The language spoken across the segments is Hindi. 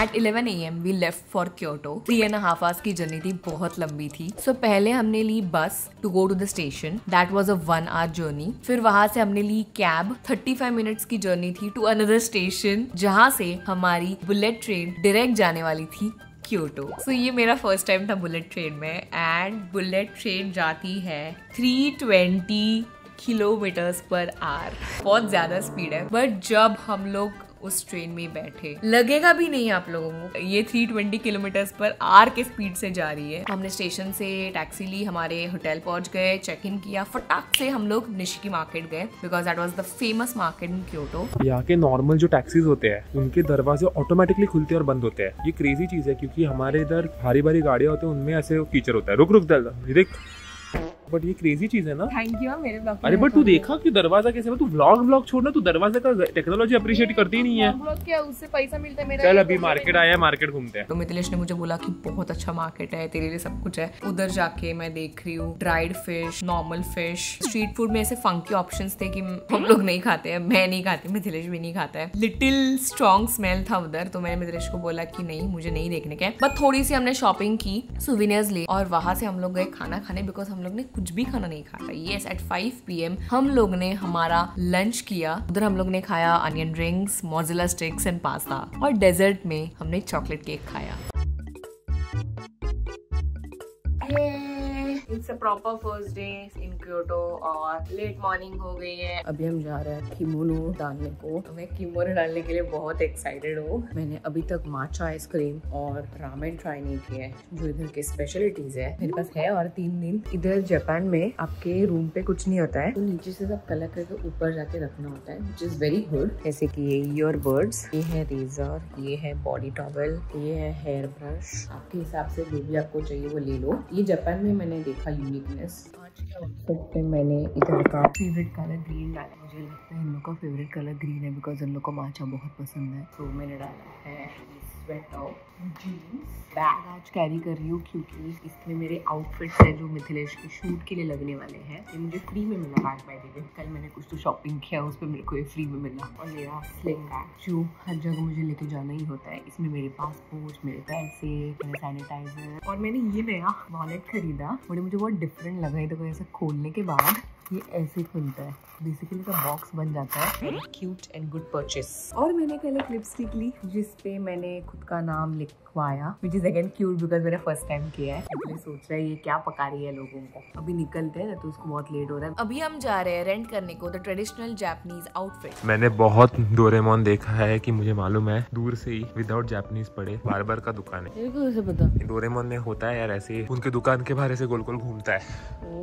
At 11 AM we left for Kyoto. 3.5 hours की जर्नी थी, बहुत लंबी थी। सो पहले हमने ली बस to go to the station. That was a 1 hour journey. फिर वहाँ से हमने ली कैब, 35 minutes की जर्नी थी to another station, जहाँ से हमारी बुलेट ट्रेन डायरेक्ट जाने वाली थी क्योटो। सो ये मेरा फर्स्ट टाइम था बुलेट ट्रेन में, एंड बुलेट ट्रेन जाती है 320 किलोमीटर्स पर आवर। बहुत ज़्यादा स्पीड है। बट जब हम लोग उस ट्रेन में बैठे, लगेगा भी नहीं आप लोगों को ये 320 किलोमीटर्स पर आर के स्पीड से जा रही है। हमने स्टेशन से टैक्सी ली, हमारे होटल पहुंच गए, चेक इन किया, फटाक से हम लोग निशिकी मार्केट गए because that was the famous market in Kyoto. यहाँ के नॉर्मल जो टैक्सीज होते हैं उनके दरवाजे ऑटोमेटिकली खुलते और बंद होते हैं। ये क्रेजी चीज है क्योंकि हमारे इधर भारी भारी गाड़ियां होती है, उनमें ऐसे फीचर होता है रुक देख। बट ये क्रेजी चीज है ना। थैंक यू मेरे ब्लॉग। अरे बट तू देखा कि दरवाजा कैसे, तू व्लॉग छोड़ना, तू दरवाजे का टेक्नोलॉजी अप्रिशिएट करती नहीं है। व्लॉग क्या, उससे पैसा मिलता है मेरा। चल अभी मार्केट आया, मार्केट घूमते हैं। तो मिथलेश ने मुझे बोला कि बहुत अच्छा मार्केट है, तेरे लिए सब कुछ है। उधर जाके मैं देख रही हूँ dried fish, normal fish, street food में ऐसे फंकी ऑप्शन थे कि हम लोग नहीं खाते हैं, मैं नहीं खाती, मिथलेश भी नहीं खाता है। लिटिल स्ट्रॉन्ग स्मेल था उधर, तो मैंने मिथलेश को बोला की नहीं मुझे नहीं देखने के। बट थोड़ी सी हमने शॉपिंग की, सुविनियर्स ली, और वहाँ से हम लोग गए खाना खाने बिकॉज हम लोग ने कुछ भी खाना नहीं खाया। यस, एट 5 PM हम लोग ने हमारा लंच किया। उधर हम लोग ने खाया onion rings, mozzarella sticks and pasta, और डेजर्ट में हमने चॉकलेट केक खाया। It's a proper first day in Kyoto और लेट मॉर्निंग हो गई है। अभी हम जा रहे हैं किमोनो डालने को। मैं किमोनो डालने के लिए बहुत एक्साइटेड हूँ। मैंने अभी तक माचा आइसक्रीम और रामेन ट्राई नहीं किया है जो इधर की स्पेशलिटीज है। मेरे पास है और 3 दिन। इधर जापान में आपके रूम पे कुछ नहीं होता है, तो नीचे से सब कलर करके ऊपर जाके रखना होता है, विच इज वेरी गुड। जैसे की ये ईयरबड्स, ये है रेजर, ये है बॉडी टॉवल, ये है हेयर ब्रश। आपके हिसाब से जो भी आपको चाहिए वो ले लो। ये जापान में मैंने यूनिकनेस। आज के आउटफिट पे मैंने इधर का फेवरेट कलर ग्रीन डाला। मुझे लगता है इन लोगों का फेवरेट कलर ग्रीन है बिकॉज इन लोगों को माचा बहुत पसंद है। तो मैंने डाला है स्वेटर, जीन्स, बैग आज कैरी कर रही हूँ क्योंकि इसमें मेरे आउटफिट्स हैं जो मिथलेश के शूट के लिए लगने वाले हैं। ये मुझे फ्री में मिला बैग। बाय द वे कल मैंने कुछ तो शॉपिंग किया, उस पर मेरे को ये फ्री में मिला। और मेरा स्लिंग बैग जो हर जगह मुझे लेके जाना ही होता है, इसमें मेरे पासपोर्ट, मेरे पैसे, मेरा सैनिटाइजर, और मैंने ये नया वॉलेट खरीदा। मुझे बहुत डिफरेंट लगा है। तो ऐसे खोलने के बाद ये ऐसे खुलता है, बेसिकली का बॉक्स बन जाता है। Very cute and good purchase. और मैंने कल एक लिपस्टिक ली जिसपे मैंने खुद का नाम लिखवाया, which is again cute because मैंने फर्स्ट टाइम किया है। मैंने सोच रहा है ये क्या पका रही है लोगों को। अभी निकलते हैं ना, तो उसको बहुत लेट हो रहा है। अभी हम जा रहे हैं रेंट करने को द ट्रेडिशनल जापानीज आउटफिट। मैंने बहुत डोरेमोन देखा है कि मुझे मालूम है दूर से ही विदाउट जापानीज पड़े बार-बार का दुकान है। डोरेमोन में होता है यार ऐसे, उनके दुकान के बाहर ऐसे गोल गोल घूमता है।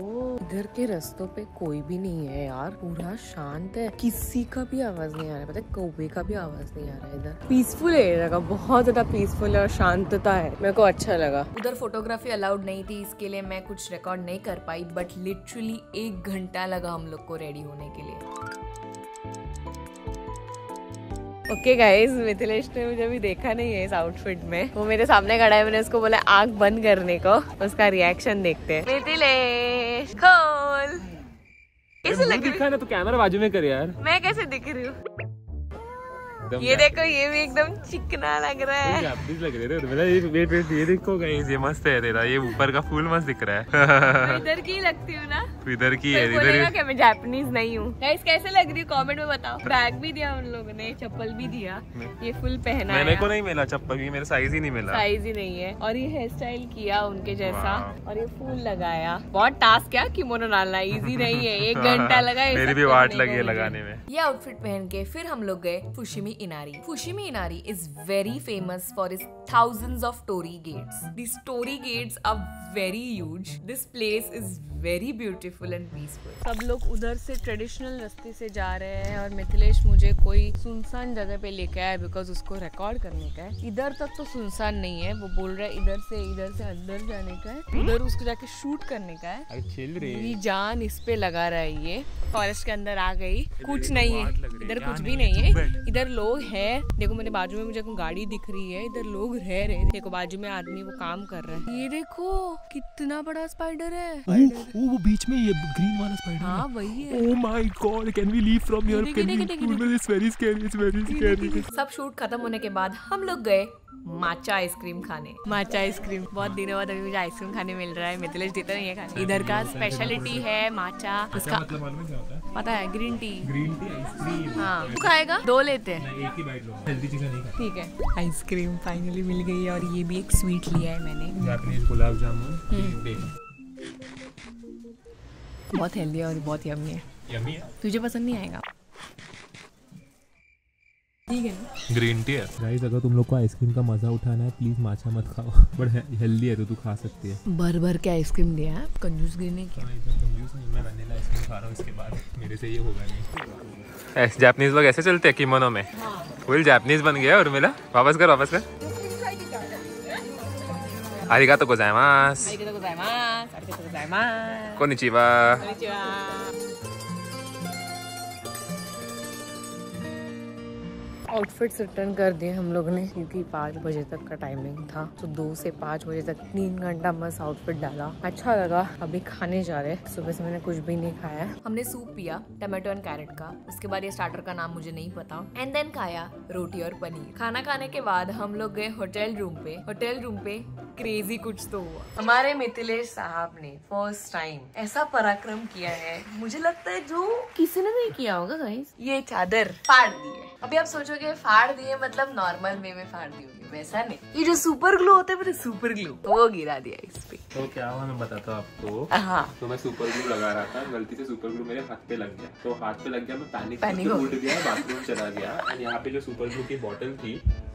इधर के रस्तों पे कोई भी नहीं है यार, पूरा शांत है, किसी का भी आवाज नहीं आ रहा है। पता है कौवे का भी आवाज नहीं आ रहा है। इधर पीसफुल एरिया का, बहुत ज्यादा पीसफुल और शांतता है, मेरे को अच्छा लगा। उधर फोटोग्राफी अलाउड नहीं थी, इसके लिए मैं कुछ रिकॉर्ड नहीं कर पाई। बट लिटरली 1 घंटा लगा हम लोग को रेडी होने के लिए। ओके गाइज, मिथलेश ने मुझे अभी देखा नहीं है इस आउटफिट में। वो मेरे सामने खड़ा है, मैंने उसको बोला आंख बंद करने को, उसका रिएक्शन देखते हैं। मिथलेश खोल, कैसे लग रही है? तो कैमरा बाजू में कर यार, मैं कैसे दिख रही हूँ? ये देखो, ये भी एकदम चिकना लग रहा है। ये देखो गाइस, ये मस्त है तेरा, ये ऊपर का फूल मस्त दिख रहा है। इधर की लगती हूँ ना, इधर की है। बोलेगा क्या मैं जापानीज नहीं हूँ? गाइस कैसे लग रही है कमेंट में बताओ। बैग भी दिया उन लोगों ने, चप्पल भी दिया, ये फुल पहना। मेरे को नहीं मिला चप्पल, ये मेरा साइज ही नहीं मिला, साइज ही नहीं है। और ये हेयर स्टाइल किया उनके जैसा, और ये फूल लगाया। बहुत टास्क है किमोनो डालना, इजी नहीं है। 1 घंटा लगा, मेरी भी वाट लगी लगाने में। ये आउटफिट पहन के फिर हम लोग गए Fushimi Inari. Fushimi Inari is very famous for its thousands of torii gates. These torii gates are very huge. This place is very beautiful and peaceful. सब लोग उधर से ट्रेडिशनल रास्ते से जा रहे हैं, और मिथलेश मुझे कोई सुनसान जगह पे लेके आया बिकॉज उसको रिकॉर्ड करने का है। इधर तक तो सुनसान नहीं है, वो बोल रहा है इधर से अंदर जाने का है, उधर उसको जाके शूट करने का है। ये जान इस पे लगा रहा है। ये फॉरेस्ट के अंदर आ गई, कुछ नहीं है इधर, कुछ भी नहीं है इधर। लोग है, देखो मेरे बाजू में मुझे गाड़ी दिख रही है, इधर लोग रह रहे हैं। देखो बाजू में आदमी वो काम कर रहा है। ये देखो कितना बड़ा स्पाइडर है। वो बीच में ये ग्रीन वाला स्पाइडर, हाँ वही है। Oh my god, can we leave from here? Can we? It's very scary. सब शूट खत्म होने के बाद हम लोग गए माचा आइसक्रीम खाने। माचा आइसक्रीम बहुत दिनों बाद अभी मुझे आइसक्रीम खाने मिल रहा है। मिथिलेश देता नहीं है खाने। इधर का स्पेशलिटी है माचा। उसका पता है green tea. Green tea ice cream हाँ खाएगा। दो लेते हैं एक ही बाइट लो, हेल्दी चीजें नहीं खाएंगे। ठीक है आइसक्रीम फाइनली मिल गई है। और ये भी एक स्वीट लिया है मैंने, जापानीज गुलाब जामुन। बहुत हेल्दी और बहुत यम्मी है। तुझे पसंद नहीं आएगा। ठीक है ग्रीन टी है। गाइस अगर तुम लोग को आइसक्रीम का मजा उठाना है प्लीज माचा मत खाओ, बट हेल्दी है तो तू खा सकती है। भर भर के आइसक्रीम दिया है। कंजूस गिरने क्या? कंजूस नहीं, मैं वनीला आइसक्रीम खा रहा हूं, इसके बाद मेरे से ये होगा नहीं। ऐसे जापानीज लोग ऐसे चलते हैं किमोनो में। फुल जापानीज बन गया उर्मिला। वापस कर वापस कर। आरिगातो गोजाइमास। आरिगातो गोजाइमास। आरिगातो गोजाइमास। कोनिचिवा। कोनिचिवा। आउटफिट्स रिटर्न कर दिए हम लोग ने क्योंकि 5 बजे तक का टाइमिंग था, तो 2 से 5 बजे तक 3 घंटा बस आउटफिट डाला। अच्छा लगा। अभी खाने जा रहे। सुबह से मैंने कुछ भी नहीं खाया। हमने सूप पिया टमाटो एंड कैरेट का, उसके बाद ये स्टार्टर का नाम मुझे नहीं पता, एंड देन खाया रोटी और पनीर। खाना खाने के बाद हम लोग गए होटल रूम पे। होटल रूम पे क्रेजी कुछ तो हुआ। हमारे मिथिलेश साहब ने फर्स्ट टाइम ऐसा पराक्रम किया है, मुझे लगता है जो किसी ने नहीं किया होगा। गाइस ये चादर फाड़ दी है। अभी आप सोचोगे फाड़ दिए मतलब नॉर्मल वे में फाड़ दी होगी, वैसा नहीं। ये जो सुपर ग्लू होता है सुपर ग्लू, वो गिरा दिया इस पे। तो क्या हुआ मैं बताता हूँ आपको। हाँ तो मैं सुपर ग्लू लगा रहा था, गलती से सुपर ग्लू मेरे हाथ पे लग गया। तो हाथ पे लग गया मैं पैनिक हो गया, बाथरूम चला गया। और यहाँ पे जो सुपर ग्लू की बॉटल थी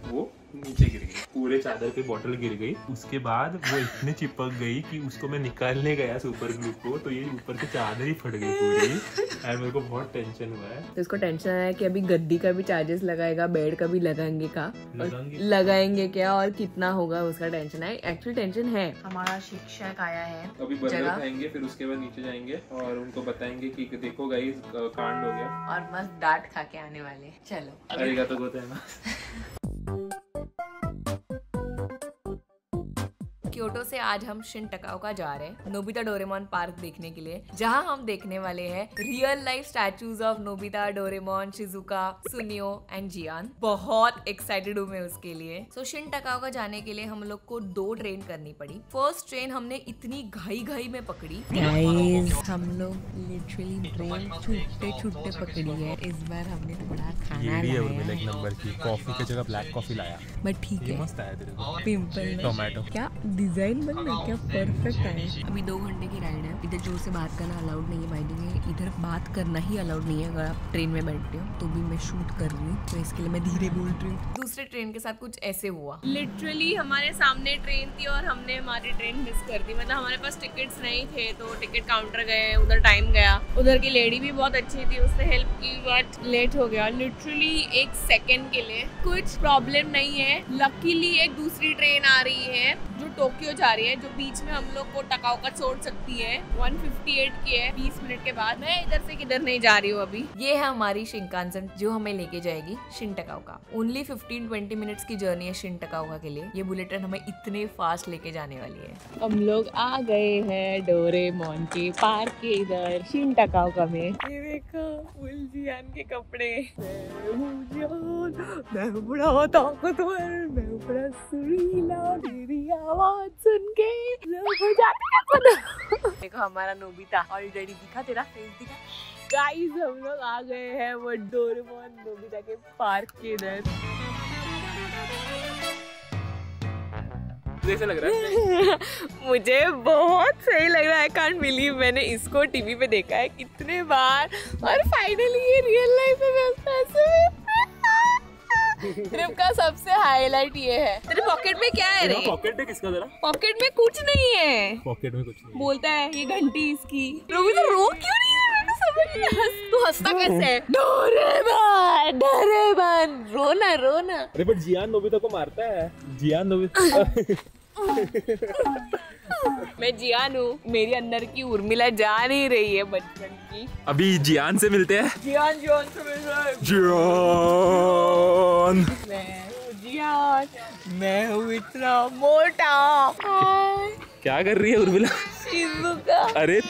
वो नीचे गिर गई, पूरे चादर पे बॉटल गिर गई। उसके बाद वो इतने चिपक गई कि उसको मैं निकालने गया सुपर ग्लू को, तो ये ऊपर की चादर ही फट गई पूरी। और मेरे को बहुत टेंशन हुआ है। तो इसको टेंशन आया कि अभी गद्दी का भी चार्जेस लगाएगा, बेड का भी लगाएंगे क्या और कितना होगा, उसका टेंशन है। एक्चुअल टेंशन है। हमारा शिक्षक आया है। अभी बर्गर खाएंगे फिर उसके बाद नीचे जाएंगे और उनको बताएंगे कि देखो गाइस कांड हो गया, और मस्त डांट खा के आने वाले। चलो अरेगा तो होता है। क्योटो से आज हम शिन-टकाओका जा रहे हैं नोबिता डोरेमोन पार्क देखने के लिए, जहां हम देखने वाले हैं real life statues of Nobita, Doraemon, Shizuka, Suneo and Gian. बहुत एक्साइटेड हूँ मैं उसके लिए। सो शिन-टकाओका जाने के लिए हम लोग को 2 ट्रेन करनी पड़ी। फर्स्ट ट्रेन हमने इतनी घाई घाई में पकड़ी। हम लोग लिटरली ट्रेन छुट्टे छुट्टे पकड़ी है। इस बार हमने थोड़ा खाना लाया, ब्लैक कॉफी लाया, बट ठीक है। पिंपल टोमेटो क्या डिजाइन बन रहा है, क्या परफेक्ट है। अभी 2 घंटे की राइड है। इधर जोर से बात करना अलाउड नहीं है, बाइक में इधर बात करना ही अलाउड नहीं है। अगर आप ट्रेन में बैठते हो तो भी मैं शूट कर रही हूँ, तो इसके लिए मैं धीरे बोल रही हूँ। दूसरे ट्रेन के साथ कुछ ऐसे हुआ। लिटरली हमारे सामने ट्रेन थी और हमने हमारी ट्रेन मिस कर दी। मतलब हमारे पास टिकट्स नहीं थे, तो टिकट काउंटर गए, उधर टाइम गया। उधर की लेडी भी बहुत अच्छी थी, उसने हेल्प की, बट लेट हो गया लिटरली 1 सेकेंड के लिए। कुछ प्रॉब्लम नहीं है। लकीली एक दूसरी ट्रेन आ रही है जो टोक्यो जा रही है, जो बीच में हम लोग को टकाओका छोड़ सकती है। 158 की है 20 मिनट के बाद। मैं इधर से किधर नहीं जा रही हूँ अभी। ये है हमारी शिनकानसेन जो हमें लेके जाएगी शिन-टकाओका। ओनली 15-20 मिनट्स की जर्नी है शिन-टकाओका के लिए। ये बुलेट ट्रेन हमें इतने फास्ट लेके जाने वाली है। हम लोग आ गए हैं डोरेमोन के पार्क के इधर शिन-टकाओका में। ये देखो फुलजियान के कपड़े। मैं बड़ा ताकतवर, मैं बड़ा सुरीला, मेरी आवाज सुन के लोग हो जाते हैं। देखो हमारा नोबिता ऑलरेडी दिखा, तेरा फेस दिखा। गाइस हम लोग आ गए हैं वो डोरेमोन नोबिता के पार्क के इधर। जैसे लग रहा है मुझे बहुत सही लग रहा है। कांट बिलीव मैंने इसको टीवी पे देखा है कितने बार, और फाइनली ये रियल लाइफ में। ट्रिप का सबसे हाईलाइट ये है। तेरे पॉकेट में क्या है रे? पॉकेट में किसका जरा? पॉकेट में कुछ नहीं है। पॉकेट में कुछ नहीं बोलता है ये घंटी इसकी। रोबी तो रो क्यों नहीं है? मैंने समझ नहीं। तू हंसता कैसे है? डोरेमोन डोरेमोन रोना रोना। अरे बट जियान नोबिता को मारता है। Gian Nobita. मैं जियान हूँ। मेरी अंदर की उर्मिला जा नहीं रही है बचपन की। अभी जियान से मिलते हैं। जियान जियान से मिल रहा है। जियान मैं हूँ इतना मोटा। क्या कर रही है उर्मिला? शिजुका। अरे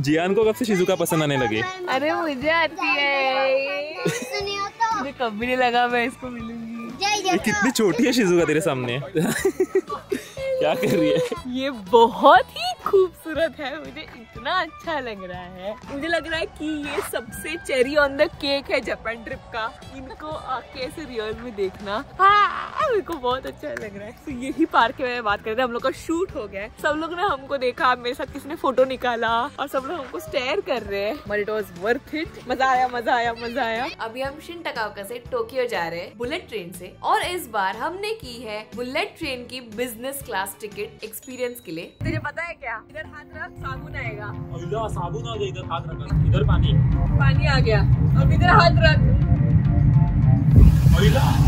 जियान को कब से शिजुका पसंद आने लगे? अरे मुझे आती है। मुझे कभी नहीं लगा मैं इसको मिलूंगी। ये कितनी छोटी है शिजुका तेरे सामने। क्या कर रही है? ये बहुत ही खूबसूरत है, मुझे इतना अच्छा लग रहा है। मुझे लग रहा है कि ये सबसे चेरी ऑन द केक है जापान ट्रिप का। इनको आके ऐसे रियल में देखना, हाँ मेरे को बहुत अच्छा लग रहा है। तो यही पार्क के बारे में बात कर रहे थे, हम लोग का शूट हो गया। सब लोग ने हमको देखा, मेरे साथ किसी ने फोटो निकाला और सब लोग हमको स्टेयर कर रहे हैं। But it was worth it. मजा आया, मजा आया, मजा आया। अभी हम शिन-तकाओका से टोक्यो जा रहे हैं बुलेट ट्रेन से, और इस बार हमने की है बुलेट ट्रेन की बिजनेस क्लास टिकट एक्सपीरियंस के लिए। तुझे पता है क्या, इधर हाथ रख साबुन आएगा। अल्लाह साबुन आ गया, इधर हाथ रखा, इधर पानी, पानी आ गया। अब इधर हाथ रख। अल्लाह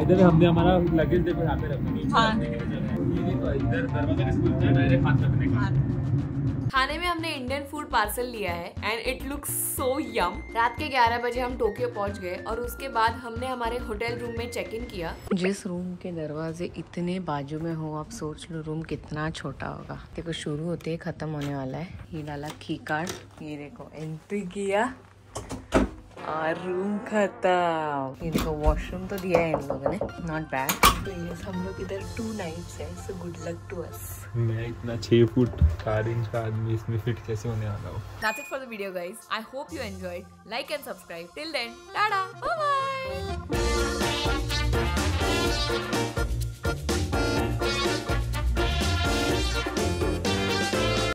इधर हमने हमारा लगेज देखो यहाँ पे रखा नहीं। हाँ। इधर दरवाजा स्कूल में डायरेक्ट हाथ रखने का। खाने में हमने इंडियन फूड पार्सल लिया है and it looks so yum. रात के 11 बजे हम टोक्यो पहुंच गए और उसके बाद हमने हमारे होटल रूम में चेक इन किया। जिस रूम के दरवाजे इतने बाजू में हो, आप सोच लो रूम कितना छोटा होगा। देखो शुरू होते ही खत्म होने वाला है। ये डाला की कार्ड, ये देखो एंट्री किया और रूम खत्म। इनको वॉशरूम तो दिया है इन लोगों ने, नॉट बैड। तो ये हम लोग इधर 2 नाइट्स है, so good luck to us. मैं इतना 6 फुट 4 इंच का आदमी इसमें फिट कैसे होने वाला हूँ। That's it for the video guys, I hope you enjoyed. Like and subscribe. Till then tata bye bye.